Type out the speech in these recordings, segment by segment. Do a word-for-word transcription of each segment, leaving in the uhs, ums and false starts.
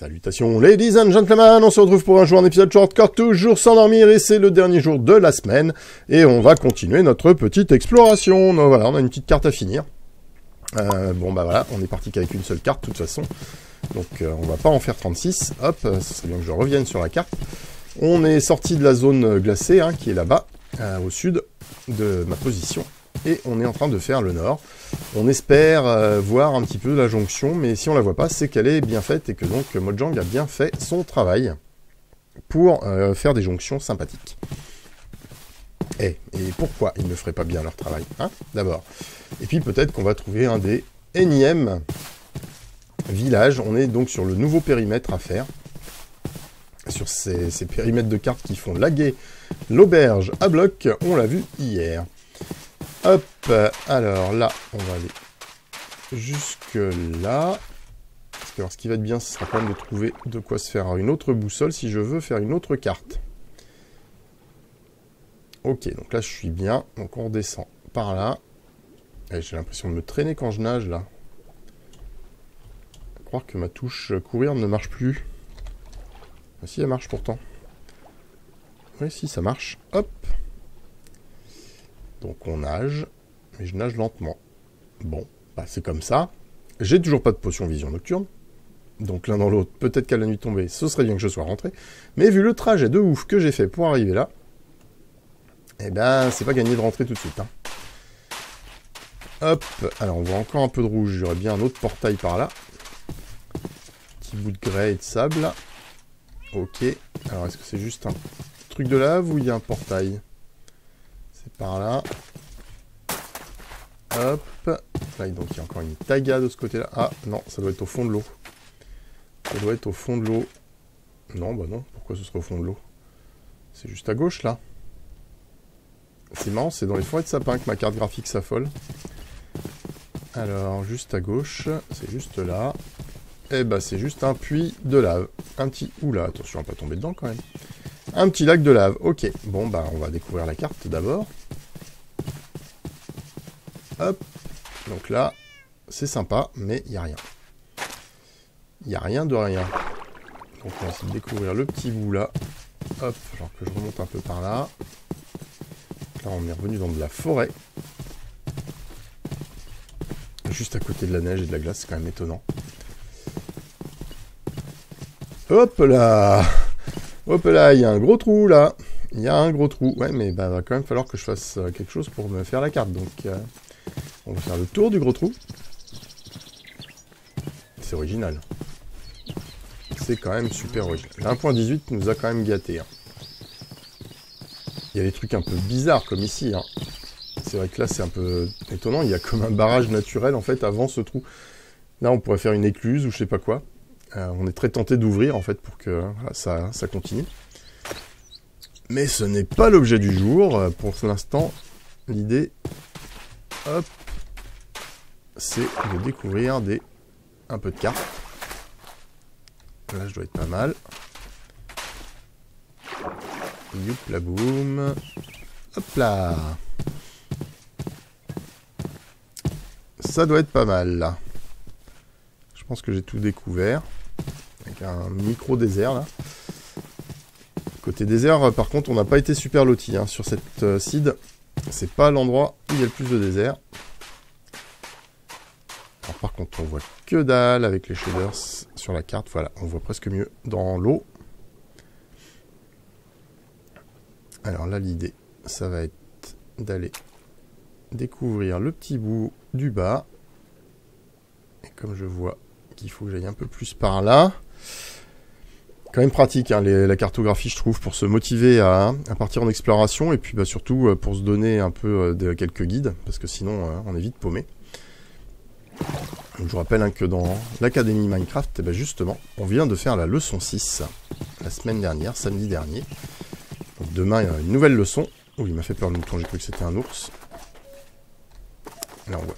Salutations ladies and gentlemen, on se retrouve pour un jour un épisode Shortcore toujours sans dormir et c'est le dernier jour de la semaine et on va continuer notre petite exploration. Donc voilà, on a une petite carte à finir. Euh, bon bah voilà, on est parti qu'avec une seule carte de toute façon, donc euh, on va pas en faire trente-six, hop, euh, ce serait bien que je revienne sur la carte. On est sorti de la zone glacée hein, qui est là-bas, euh, au sud de ma position. Et on est en train de faire le nord. On espère euh, voir un petit peu la jonction, mais si on la voit pas, c'est qu'elle est bien faite et que donc Mojang a bien fait son travail pour euh, faire des jonctions sympathiques. Et, et pourquoi ils ne feraient pas bien leur travail hein, d'abord. Et puis peut-être qu'on va trouver un des énièmes villages. On est donc sur le nouveau périmètre à faire. Sur ces, ces périmètres de cartes qui font laguer l'auberge à bloc, on l'a vu hier. Hop, alors là, on va aller jusque là. Parce que alors, ce qui va être bien, ce sera quand même de trouver de quoi se faire une autre boussole si je veux faire une autre carte. Ok, donc là, je suis bien. Donc on redescend par là. J'ai l'impression de me traîner quand je nage, là. Je crois que ma touche courir ne marche plus. Ah, si, elle marche pourtant. Oui, si, ça marche. Hop. Donc on nage, mais je nage lentement. Bon, bah c'est comme ça. J'ai toujours pas de potion vision nocturne. Donc l'un dans l'autre, peut-être qu'à la nuit tombée, ce serait bien que je sois rentré. Mais vu le trajet de ouf que j'ai fait pour arriver là, eh ben c'est pas gagné de rentrer tout de suite. Hein. Hop, alors on voit encore un peu de rouge, j'aurais bien un autre portail par là. Petit bout de grès et de sable là. Ok, alors est-ce que c'est juste un truc de lave ou il y a un portail ? C'est par là. Hop. Là, donc il y a encore une taga de ce côté-là. Ah, non, ça doit être au fond de l'eau. Ça doit être au fond de l'eau. Non, bah non. Pourquoi ce serait au fond de l'eau? C'est juste à gauche, là. C'est marrant, c'est dans les forêts de sapin que ma carte graphique s'affole. Alors, juste à gauche. C'est juste là. Et bah, c'est juste un puits de lave. Un petit... Oula, attention à ne pas tomber dedans, quand même. Un petit lac de lave, ok. Bon, bah, on va découvrir la carte d'abord. Hop. Donc là, c'est sympa, mais il n'y a rien. Il n'y a rien de rien. Donc on va essayer de découvrir le petit bout là. Hop, genre que je remonte un peu par là. Là, on est revenu dans de la forêt. Juste à côté de la neige et de la glace, c'est quand même étonnant. Hop là! Hop là, il y a un gros trou, là. Il y a un gros trou. Ouais, mais bah, va quand même falloir que je fasse quelque chose pour me faire la carte. Donc, euh, on va faire le tour du gros trou. C'est original. C'est quand même super original. l'un point dix-huit nous a quand même gâtés. Hein. Il y a des trucs un peu bizarres, comme ici. Hein. C'est vrai que là, c'est un peu étonnant. Il y a comme un barrage naturel, en fait, avant ce trou. Là, on pourrait faire une écluse ou je sais pas quoi. Euh, on est très tenté d'ouvrir en fait pour que euh, ça, ça continue. Mais ce n'est pas l'objet du jour. Euh, pour l'instant, l'idée, hop, c'est de découvrir des un peu de cartes. Là, je dois être pas mal. Youp la boum. Hop là. Ça doit être pas mal là. Je pense que j'ai tout découvert. Avec un micro désert là. Côté désert, par contre, on n'a pas été super loti hein, sur cette euh, seed. C'est pas l'endroit où il y a le plus de désert. Alors, par contre, on voit que dalle avec les shaders sur la carte. Voilà, on voit presque mieux dans l'eau. Alors là, l'idée, ça va être d'aller découvrir le petit bout du bas. Et comme je vois qu'il faut que j'aille un peu plus par là. Quand même pratique hein, les, la cartographie je trouve pour se motiver à, à partir en exploration et puis bah, surtout pour se donner un peu de, quelques guides parce que sinon euh, on est vite paumé. Donc, je vous rappelle hein, que dans l'académie Minecraft eh ben, justement on vient de faire la leçon six la semaine dernière, samedi dernier. Donc, demain il y a une nouvelle leçon. Ouh il m'a fait peur le mouton, j'ai cru que c'était un ours. Là on voit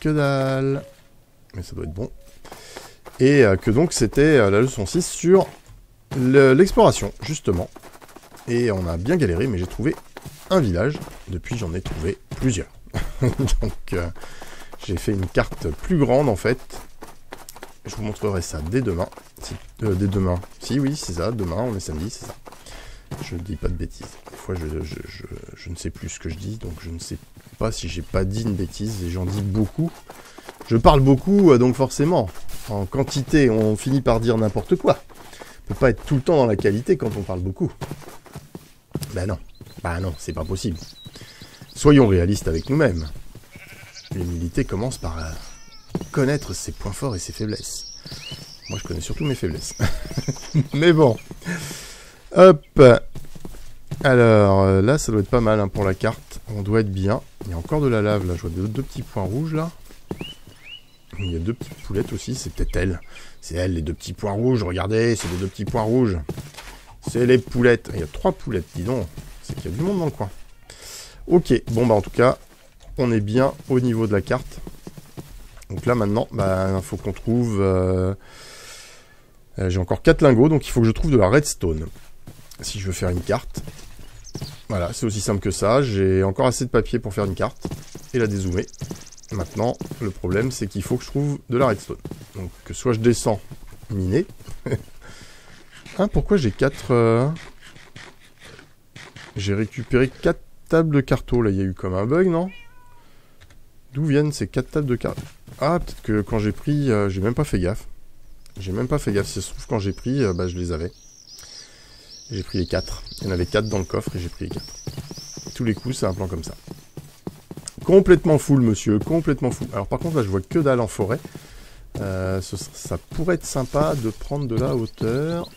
que dalle. Mais ça doit être bon. Et euh, que donc c'était euh, la leçon six sur l'exploration, le, justement. Et on a bien galéré, mais j'ai trouvé un village. Depuis, j'en ai trouvé plusieurs. Donc, euh, j'ai fait une carte plus grande, en fait. Je vous montrerai ça dès demain, Minecraft euh, dès demain. Si, oui, c'est ça, demain, on est samedi, c'est ça. Je dis pas de bêtises. Des fois, je, je, je, je ne sais plus ce que je dis, donc je ne sais pas si j'ai pas dit une bêtise, et j'en dis beaucoup. Je parle beaucoup, donc forcément, en quantité, on finit par dire n'importe quoi. On peut pas être tout le temps dans la qualité quand on parle beaucoup. Bah non, bah non, c'est pas possible. Soyons réalistes avec nous-mêmes. L'humilité commence par euh, connaître ses points forts et ses faiblesses. Moi, je connais surtout mes faiblesses. Mais bon. Hop. Alors, là, ça doit être pas mal hein, pour la carte. On doit être bien. Il y a encore de la lave, là. Je vois deux, deux petits points rouges, là. Il y a deux petites poulettes aussi. C'est peut-être elle. C'est elle, les deux petits points rouges. Regardez, c'est les deux petits points rouges. C'est les poulettes. Il y a trois poulettes, dis donc. C'est qu'il y a du monde dans le coin. Ok. Bon, bah, en tout cas, on est bien au niveau de la carte. Donc là, maintenant, bah, il faut qu'on trouve... Euh... Euh, j'ai encore quatre lingots, donc il faut que je trouve de la redstone. Si je veux faire une carte. Voilà, c'est aussi simple que ça. J'ai encore assez de papier pour faire une carte. Et la dézoomer. Maintenant, le problème, c'est qu'il faut que je trouve de la redstone. Donc, que soit je descends miner. Hein, pourquoi j'ai quatre... Euh... J'ai récupéré quatre tables de carto. Là, il y a eu comme un bug, non? D'où viennent ces quatre tables de carto? Ah, peut-être que quand j'ai pris... Euh, j'ai même pas fait gaffe. J'ai même pas fait gaffe. Si ça se trouve, quand j'ai pris, euh, bah, je les avais. J'ai pris les quatre. Il y en avait quatre dans le coffre et j'ai pris les quatre. Tous les coups, c'est un plan comme ça. Complètement full, monsieur, complètement full. Alors par contre, là, je vois que dalle en forêt. Euh, ce, ça pourrait être sympa de prendre de la hauteur.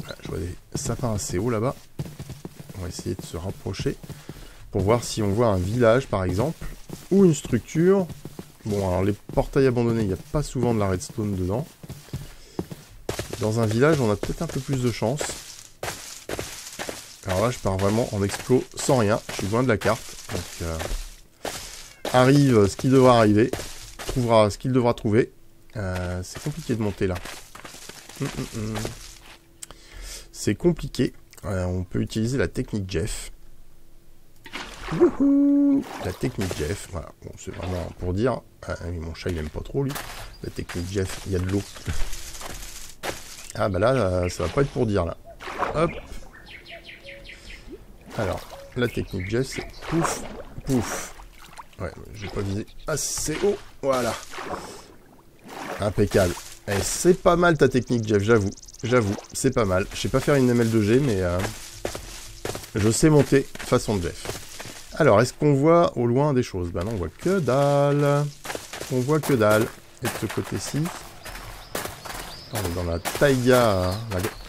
Voilà, je vois des sapins assez hauts là-bas. On va essayer de se rapprocher pour voir si on voit un village, par exemple, ou une structure. Bon, alors les portails abandonnés, il n'y a pas souvent de la redstone dedans. Dans un village, on a peut-être un peu plus de chance. Alors là, je pars vraiment en explo sans rien. Je suis loin de la carte, donc... Euh arrive ce qui devra arriver, trouvera ce qu'il devra trouver. Euh, c'est compliqué de monter là. Mm -mm -mm. C'est compliqué. Euh, on peut utiliser la technique Jeff. Wouhou, la technique Jeff, voilà. Bon, c'est vraiment pour dire. Ah oui, mon chat il aime pas trop lui. La technique Jeff, il y a de l'eau. Ah bah là, ça va pas être pour dire là. Hop. Alors, la technique Jeff, c'est pouf, pouf. Ouais, j'ai pas visé assez haut. Voilà. Impeccable. Et c'est pas mal ta technique, Jeff, j'avoue. J'avoue, c'est pas mal. Je sais pas faire une M L deux G, mais euh, je sais monter façon de Jeff. Alors, est-ce qu'on voit au loin des choses? Ben non, on voit que dalle. On voit que dalle. Et de ce côté-ci, on est dans la taïga. Hein,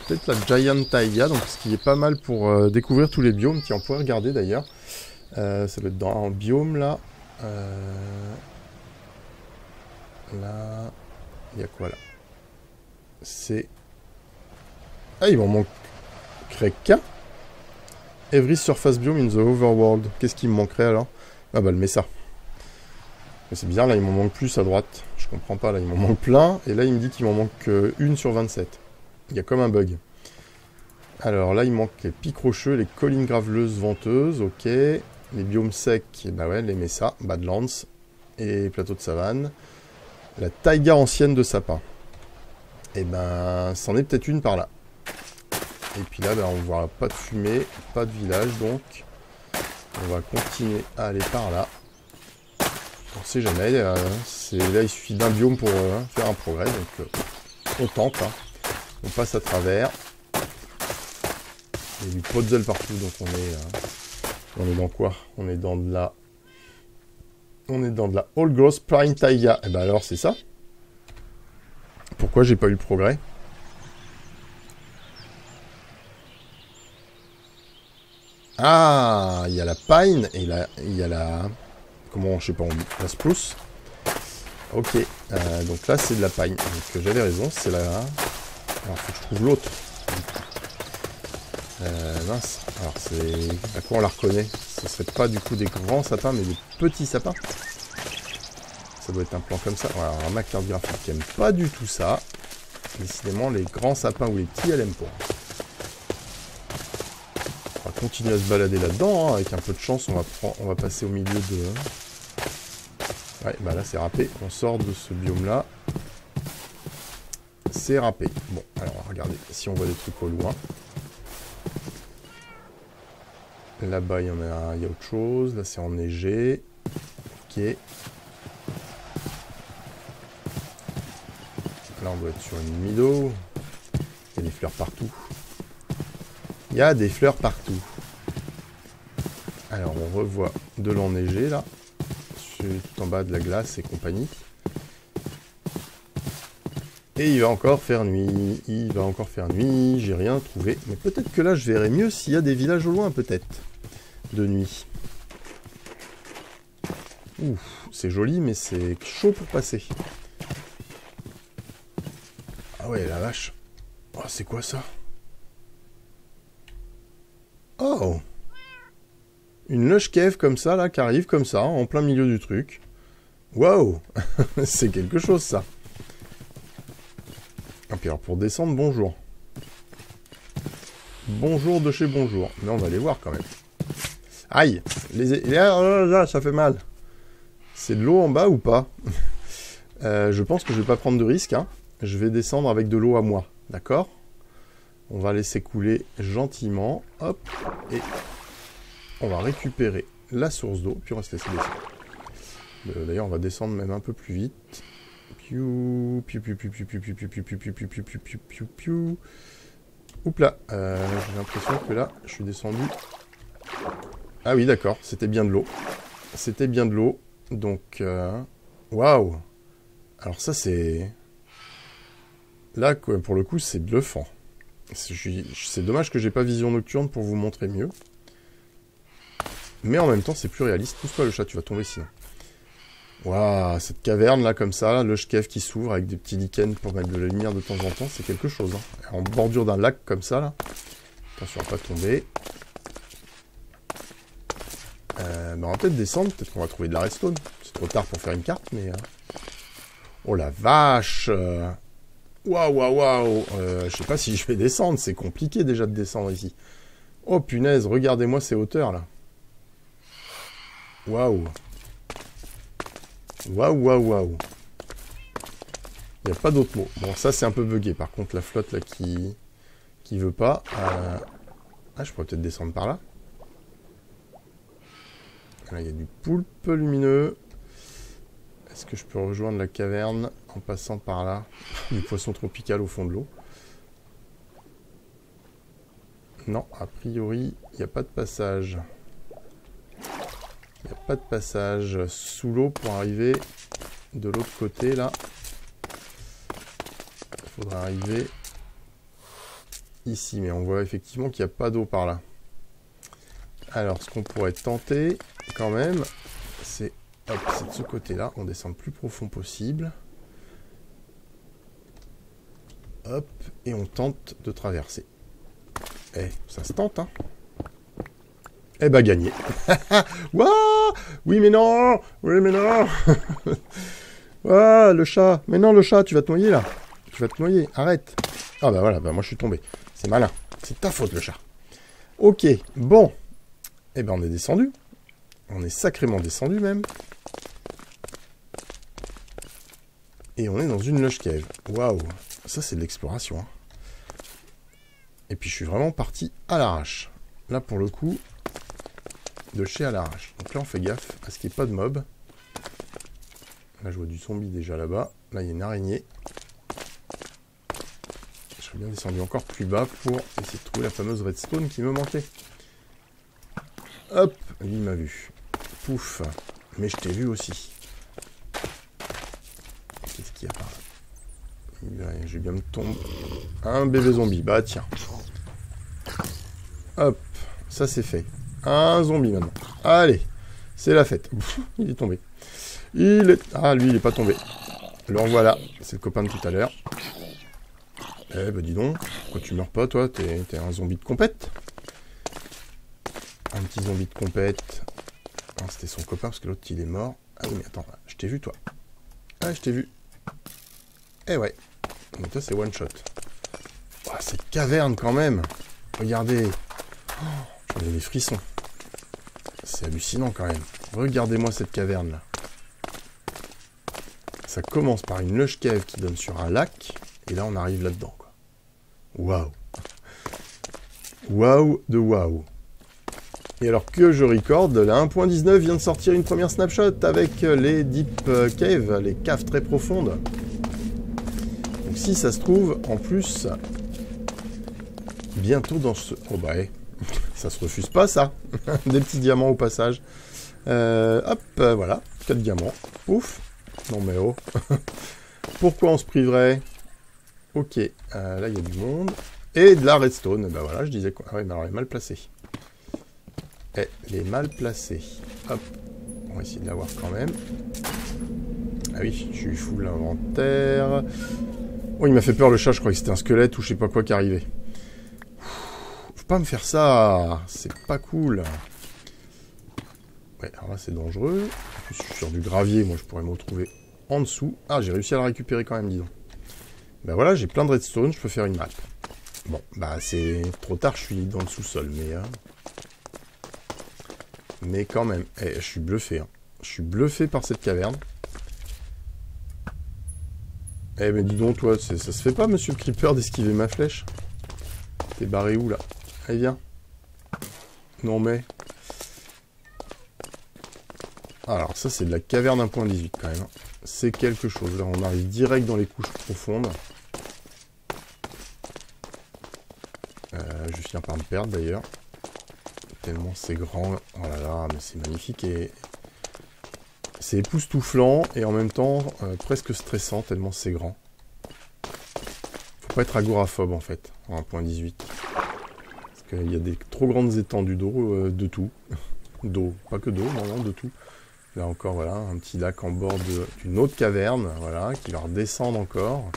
peut-être la Giant Taïga, donc ce qui est pas mal pour euh, découvrir tous les biomes, qui on pourrait regarder d'ailleurs. Euh, ça doit être dans un biome là. Euh... Là... Il y a quoi là? C'est... Ah, il m'en manquerait qu'un. Every surface biome in the overworld. Qu'est-ce qui me manquerait alors? Ah bah le Mesa. Mais c'est bizarre, là il m'en manque plus à droite. Je comprends pas, là il m'en manque plein. Et là il me dit qu'il m'en manque euh, une sur vingt-sept. Il y a comme un bug. Alors là il manque les pics rocheux, les collines graveleuses venteuses, ok. Les biomes secs, bah ouais, les Mesa, Badlands et plateaux de savane. La taïga ancienne de sapin. Et ben, c'en est peut-être une par là. Et puis là, ben, on voit pas de fumée, pas de village, donc on va continuer à aller par là. On sait jamais, euh, là il suffit d'un biome pour euh, faire un progrès, donc euh, on tente, hein. On passe à travers. Il y a du puzzle partout, donc on est... Euh, on est dans quoi? On est dans de la... On est dans de la All Gross Prime Taiga. Et eh ben alors, c'est ça. Pourquoi j'ai pas eu le progrès? Ah, il y a la Pine et la... il y a la... Comment, je sais pas, on dit la Spruce. Ok, euh, donc là, c'est de la Pine. Donc j'avais raison, c'est la... Alors, faut que je trouve l'autre. Euh, mince, alors c'est... à quoi on la reconnaît? Ce serait pas du coup des grands sapins, mais des petits sapins. Ça doit être un plan comme ça. Voilà, alors ma carte graphique qui aime pas du tout ça. Décidément, les grands sapins ou les petits, elle aime pas. On va continuer à se balader là-dedans, hein. Avec un peu de chance, on va, prendre... on va passer au milieu de... Ouais, bah là c'est râpé, on sort de ce biome-là. c'est râpé. Bon, alors regardez, si on voit des trucs au loin. Là-bas, il y en a, il y a autre chose. Là, c'est enneigé. Ok. Là, on doit être sur une meadow. Il y a des fleurs partout. Il y a des fleurs partout. Alors, on revoit de l'enneigé, là. Tout en bas de la glace et compagnie. Et il va encore faire nuit. Il va encore faire nuit. J'ai rien trouvé. Mais peut-être que là, je verrai mieux s'il y a des villages au loin, peut-être. De nuit. Ouf, c'est joli, mais c'est chaud pour passer. Ah ouais, la vache. Oh, c'est quoi ça? Oh! Une loge cave comme ça, là, qui arrive comme ça, en plein milieu du truc. Waouh! C'est quelque chose, ça. Et puis alors, pour descendre, bonjour. Bonjour de chez bonjour. Mais on va les voir, quand même. Aïe! Les... Là, là, là, ça fait mal. C'est de l'eau en bas ou pas? euh, Je pense que je vais pas prendre de risque, hein. Je vais descendre avec de l'eau à moi, d'accord? On va laisser couler gentiment. Hop! Et... on va récupérer la source d'eau, puis on va se laisser descendre. Euh, D'ailleurs, on va descendre même un peu plus vite. Piou, piou, piou, piou, piou, piou, piou, piou, piou, piou, piou, piou, piou, piou, piou. Oups là, euh, j'ai l'impression que là, je suis descendu. Ah oui, d'accord, c'était bien de l'eau. C'était bien de l'eau, donc... Waouh wow. Alors ça, c'est... Là, pour le coup, c'est bluffant. C'est dommage que j'ai pas vision nocturne pour vous montrer mieux. Mais en même temps, c'est plus réaliste. Pousse-toi le chat, tu vas tomber sinon. Waouh, cette caverne là, comme ça, le shkev qui s'ouvre avec des petits lichens pour mettre de la lumière de temps en temps, c'est quelque chose. Hein. En bordure d'un lac comme ça, là. Attention à pas tomber. Euh, bah on va peut-être descendre, peut-être qu'on va trouver de la redstone. C'est trop tard pour faire une carte, mais. Euh... Oh la vache! Waouh, waouh, waouh! Je sais pas si je vais descendre, c'est compliqué déjà de descendre ici. Oh punaise, regardez-moi ces hauteurs là. Waouh! Waouh, waouh, waouh! Il n'y a pas d'autre mot. Bon, ça, c'est un peu bugué. Par contre, la flotte, là, qui... qui veut pas... Euh... Ah, je pourrais peut-être descendre par là. Là, il y a du poulpe lumineux. Est-ce que je peux rejoindre la caverne en passant par là? Du poisson tropical au fond de l'eau. Non, a priori, il n'y a pas de passage. Il n'y a pas de passage sous l'eau pour arriver de l'autre côté, là. Il faudra arriver ici, mais on voit effectivement qu'il n'y a pas d'eau par là. Alors, ce qu'on pourrait tenter, quand même, c'est de ce côté-là. On descend le plus profond possible. Hop, et on tente de traverser. Eh, ça se tente, hein. Eh ben, gagné. Wouah! Oui, mais non! Oui, mais non! Wouah, le chat! Mais non, le chat, tu vas te noyer, là! Tu vas te noyer, arrête! Ah bah voilà, bah moi je suis tombé. C'est malin. C'est ta faute, le chat. Ok, bon. Eh ben, on est descendu. On est sacrément descendu, même. Et on est dans une loge cave. Waouh! Ça, c'est de l'exploration. Hein. Et puis, je suis vraiment parti à l'arrache. Là, pour le coup... de chez à l'arrache. Donc là, on fait gaffe à ce qu'il n'y ait pas de mob. Là, je vois du zombie déjà là-bas. Là, il y a une araignée. Je serais bien descendu encore plus bas pour essayer de trouver la fameuse redstone qui me manquait. Hop, lui m'a vu. Pouf, mais je t'ai vu aussi. Qu'est-ce qu'il y a par là? Je vais bien me tomber. Un bébé zombie, bah tiens. Hop, ça c'est fait. Un zombie maintenant. Allez, c'est la fête. Pff, il est tombé. Il est... Ah, lui, il n'est pas tombé. Alors voilà, c'est le copain de tout à l'heure. Eh ben, dis donc, pourquoi tu meurs pas, toi? T'es un zombie de compète. Un petit zombie de compète. Ah, c'était son copain, parce que l'autre, il est mort. Ah oui, mais attends, je t'ai vu, toi. Ah, je t'ai vu. Eh ouais. Donc toi, c'est one shot. Oh, cette caverne, quand même. Regardez. Oh, j'en ai des frissons. C'est hallucinant quand même. Regardez-moi cette caverne là. Ça commence par une loge cave qui donne sur un lac Et là, on arrive là-dedans, quoi. Waouh. Waouh de waouh. Et alors que je recorde, la un point dix-neuf vient de sortir une première snapshot avec les deep caves, les caves très profondes. Donc si ça se trouve, en plus, bientôt dans ce... Oh bah, eh. Ça se refuse pas, ça. Des petits diamants au passage. Euh, hop, euh, voilà, quatre diamants. Ouf. Non mais oh. Pourquoi on se priverait? Ok, euh, là il y a du monde. Et de la redstone. Ben voilà, je disais quoi. Ah oui, mais alors elle est mal placée. Elle est mal placée. Hop, on va essayer de l'avoir quand même. Ah oui, je suis fou de l'inventaire. Oh, il m'a fait peur le chat, je crois que c'était un squelette ou je sais pas quoi qui arrivait. Faut pas me faire ça, c'est pas cool. Ouais, alors là c'est dangereux. En plus, je suis sur du gravier, moi je pourrais me retrouver en dessous. Ah, j'ai réussi à la récupérer quand même, dis donc. Ben voilà, j'ai plein de redstone, je peux faire une map. Bon, bah c'est trop tard, je suis dans le sous-sol, mais... Hein... Mais quand même, eh, je suis bluffé. Hein. Je suis bluffé par cette caverne. Eh mais dis donc, toi, ça se fait pas, monsieur le creeper, d'esquiver ma flèche. T'es barré où, là? Allez, viens. Non, mais... Alors, ça, c'est de la caverne un point dix-huit, quand même. Hein. C'est quelque chose. Là, on arrive direct dans les couches profondes. Euh, je viens par me perdre d'ailleurs. Tellement c'est grand. Oh là là, mais c'est magnifique et c'est époustouflant et en même temps euh, presque stressant tellement c'est grand. Faut pas être agoraphobe en fait, en un point dix-huit. Parce qu'il y a des trop grandes étendues d'eau, euh, de tout. D'eau, pas que d'eau, non, non, de tout. Là encore, voilà, un petit lac en bord d'une autre caverne, voilà, qui va redescendre encore.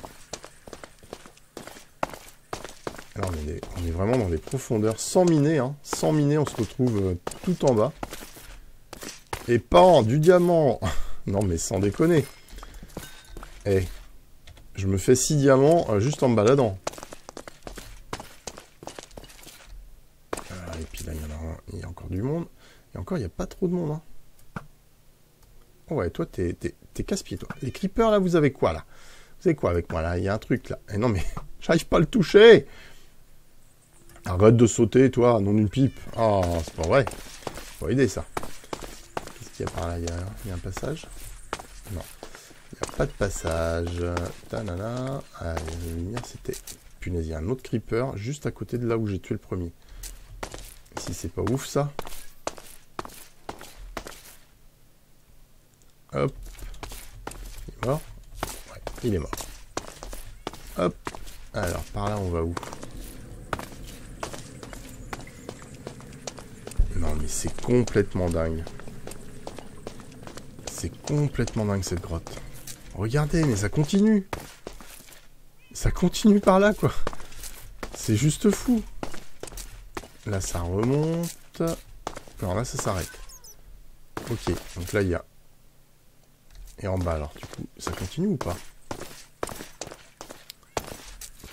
Alors on est, on est vraiment dans les profondeurs, sans miner, hein. Sans miner, on se retrouve euh, tout en bas. Et pan, du diamant. Non mais sans déconner. Eh, je me fais six diamants euh, juste en me baladant. Ah, et puis là, il y en a un, il y a encore du monde. Et encore, il n'y a pas trop de monde, hein. Oh ouais, toi, t'es casse-pied, toi. Les creepers, là, vous avez quoi, là? Vous avez quoi avec moi, là? Il y a un truc, là. Eh non, mais j'arrive pas à le toucher. Arrête de sauter, toi, non d'une pipe. Oh, c'est pas vrai. Faut pas aider, ça. Qu'est-ce qu'il y a par là? Il y a, il y a un passage? Non. Il n'y a pas de passage. Tanana. Ah, la lumière, c'était... Punaise, il y a un autre creeper juste à côté de là où j'ai tué le premier. Si c'est pas ouf, ça. Hop. Il est mort. Ouais, il est mort. Hop. Alors, par là, on va où? Non, mais c'est complètement dingue. C'est complètement dingue, cette grotte. Regardez, mais ça continue. Ça continue par là, quoi. C'est juste fou. Là, ça remonte. Alors là, ça s'arrête. Ok, donc là, il y a... Et en bas, alors, du coup, ça continue ou pas?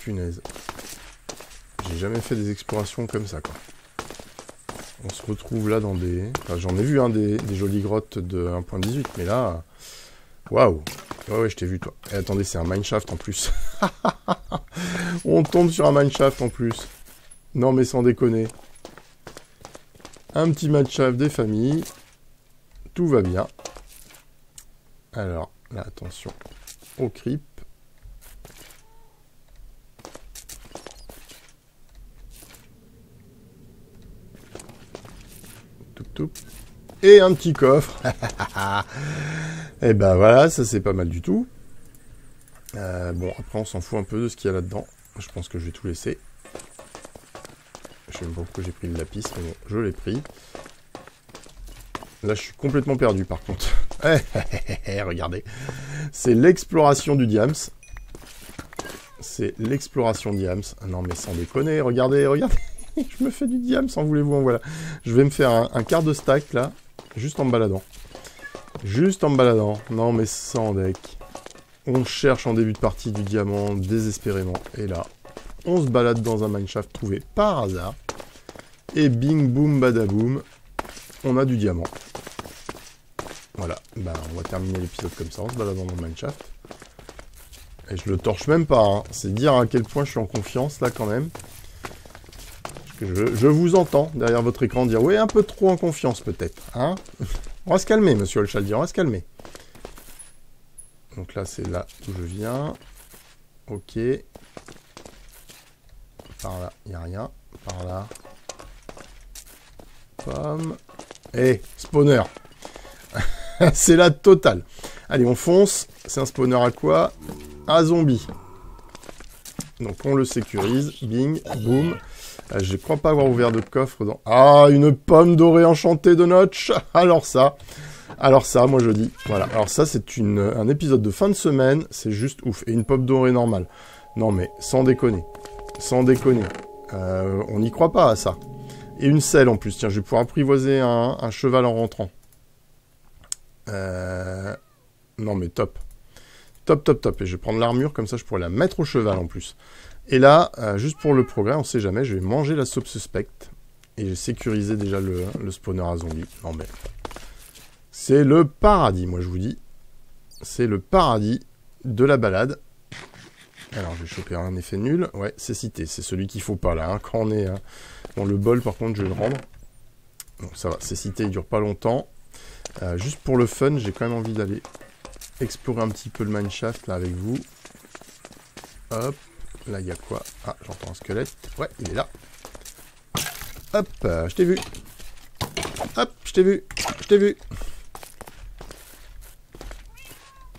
Punaise. J'ai jamais fait des explorations comme ça, quoi. On se retrouve là dans des... Enfin, j'en ai vu, hein, des, des jolies grottes de un point dix-huit, mais là... Waouh! Ouais, ouais, je t'ai vu, toi. Et attendez, c'est un mineshaft, en plus. On tombe sur un mineshaft, en plus. Non, mais sans déconner. Un petit mineshaft des familles. Tout va bien. Alors, là, attention au creep. Toup, toup. Et un petit coffre. Et ben voilà, ça c'est pas mal du tout. Euh, bon, après on s'en fout un peu de ce qu'il y a là-dedans. Je pense que je vais tout laisser. Je sais même pas pourquoi j'ai pris le lapis, mais bon, je l'ai pris. Là, je suis complètement perdu, par contre. Regardez. C'est l'exploration du Diams. C'est l'exploration Diams. Non, mais sans déconner. Regardez, regardez. Je me fais du Diams, en voulez-vous, en voilà. Je vais me faire un, un quart de stack, là. Juste en me baladant. Juste en me baladant. Non, mais sans deck. On cherche en début de partie du diamant, désespérément. Et là, on se balade dans un mineshaft trouvé par hasard. Et bing, boum, badaboum. On a du diamant. Voilà, bah, on va terminer l'épisode comme ça, on se balade dans le mineshaft. Et je le torche même pas, hein. C'est dire à quel point je suis en confiance là quand même. Parce que je, je vous entends derrière votre écran dire oui, un peu trop en confiance peut-être. Hein, on va se calmer, monsieur Olchaldir, on va se calmer. Donc là, c'est là où je viens. Ok. Par là, il n'y a rien. Par là. Pomme. Eh, hey, spawner. C'est la totale. Allez, on fonce. C'est un spawner à quoi? À zombie. Donc on le sécurise. Bing, boum. Euh, je ne crois pas avoir ouvert de coffre dans... Ah, une pomme dorée enchantée de Notch. Alors ça. Alors ça, moi je dis. Voilà. Alors ça, c'est un épisode de fin de semaine. C'est juste ouf. Et une pomme dorée normale. Non mais, sans déconner. Sans déconner. Euh, on n'y croit pas à ça. Et une selle en plus. Tiens, je vais pouvoir apprivoiser un, un cheval en rentrant. Euh... Non mais top. Top, top, top. Et je vais prendre l'armure, comme ça je pourrais la mettre au cheval en plus. Et là, euh, juste pour le progrès, on sait jamais, je vais manger la soupe suspecte. Et j'ai sécurisé déjà le, le spawner à zombies. Non mais... C'est le paradis, moi je vous dis. C'est le paradis de la balade. Alors, je vais choper un effet nul. Ouais, c'est cité. C'est celui qu'il faut pas, là. Hein. Quand on est... Hein. Bon, le bol, par contre, je vais le rendre. Donc, ça va. C'est cité, il dure pas longtemps. Euh, juste pour le fun, j'ai quand même envie d'aller explorer un petit peu le mineshaft, là, avec vous. Hop. Là, il y a quoi? Ah, j'entends un squelette. Ouais, il est là. Hop, euh, je t'ai vu. Hop, je t'ai vu. Je t'ai vu.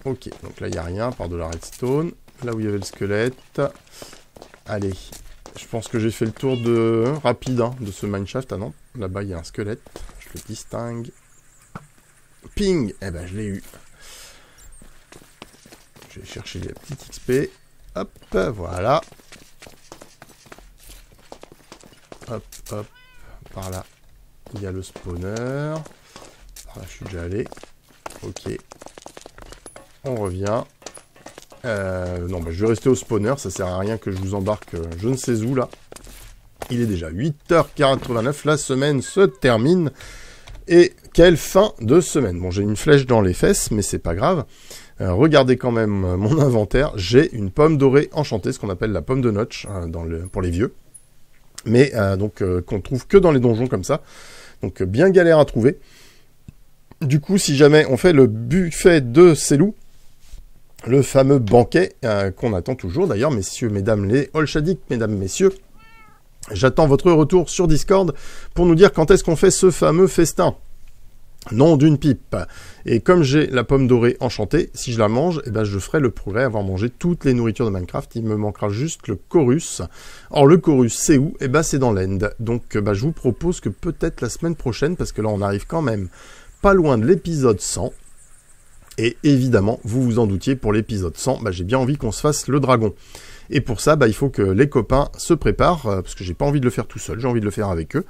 Ok, donc là, il n'y a rien, par de la redstone. Là où il y avait le squelette. Allez. Je pense que j'ai fait le tour de rapide hein, de ce mineshaft. Ah non, là-bas, il y a un squelette. Je le distingue. Ping! Eh ben, je l'ai eu. Je vais chercher la petite X P. Hop, voilà. Hop, hop. Par là, il y a le spawner. Par là, je suis déjà allé. Ok. On revient. Euh, non, bah, je vais rester au spawner, ça sert à rien que je vous embarque euh, je ne sais où là. Il est déjà huit heures quatre-vingt-neuf, la semaine se termine. Et quelle fin de semaine. Bon, j'ai une flèche dans les fesses, mais c'est pas grave. Euh, regardez quand même euh, mon inventaire, j'ai une pomme dorée enchantée, ce qu'on appelle la pomme de Notch hein, dans le, pour les vieux. Mais euh, donc euh, qu'on trouve que dans les donjons comme ça. Donc euh, bien galère à trouver. Du coup, si jamais on fait le buffet de ces loups, le fameux banquet euh, qu'on attend toujours d'ailleurs, messieurs, mesdames les Olchadiques, mesdames, messieurs. J'attends votre retour sur Discord pour nous dire quand est-ce qu'on fait ce fameux festin. Non d'une pipe. Et comme j'ai la pomme dorée enchantée, si je la mange, eh ben, je ferai le progrès à avoir mangé toutes les nourritures de Minecraft. Il me manquera juste le chorus. Or le chorus, c'est où? Eh ben, c'est dans l'end. Donc ben, je vous propose que peut-être la semaine prochaine, parce que là on arrive quand même pas loin de l'épisode cent. Et évidemment, vous vous en doutiez, pour l'épisode cent, bah, j'ai bien envie qu'on se fasse le dragon. Et pour ça, bah, il faut que les copains se préparent, euh, parce que j'ai pas envie de le faire tout seul, j'ai envie de le faire avec eux.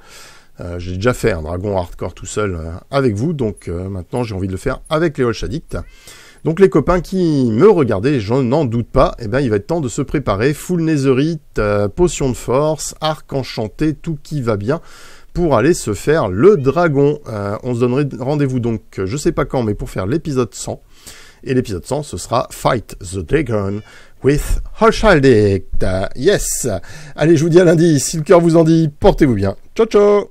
Euh, j'ai déjà fait un dragon hardcore tout seul euh, avec vous, donc euh, maintenant j'ai envie de le faire avec les Olchadicts. Donc les copains qui me regardaient, je n'en doute pas, eh ben, il va être temps de se préparer. Full netherite, euh, potion de force, arc enchanté, tout qui va bien. Pour aller se faire le dragon. Euh, on se donnerait rendez-vous donc, je sais pas quand, mais pour faire l'épisode cent. Et l'épisode cent, ce sera Fight the Dragon with Olchaldir. Yes. Allez, je vous dis à lundi. Si le cœur vous en dit, portez-vous bien. Ciao, ciao.